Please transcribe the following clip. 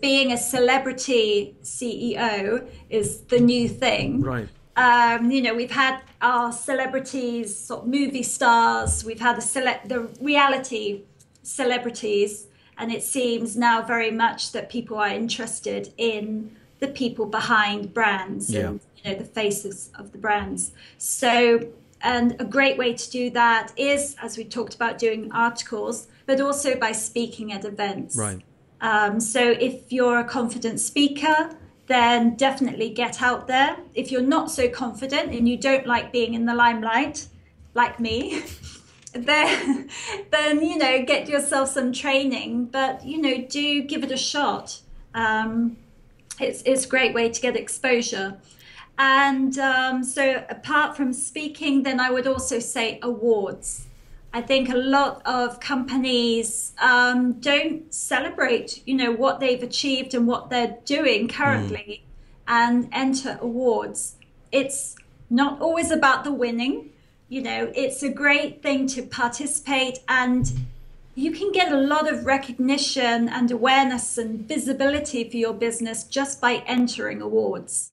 being a celebrity CEO is the new thing. Right. You know, we've had our celebrities, sort of movie stars, we've had the reality celebrities, and it seems now very much that people are interested in the people behind brands, yeah, and, you know, the faces of the brands. So, and a great way to do that is, as we talked about, doing articles, but also by speaking at events. Right. So if you're a confident speaker, then definitely get out there. If you're not so confident and you don't like being in the limelight, like me, then, you know, get yourself some training, but, you know, do give it a shot. It's a great way to get exposure. And so apart from speaking, then I would also say awards. I think a lot of companies don't celebrate, you know, what they've achieved and what they're doing currently, and enter awards. It's not always about the winning, you know, it's a great thing to participate, and you can get a lot of recognition and awareness and visibility for your business just by entering awards.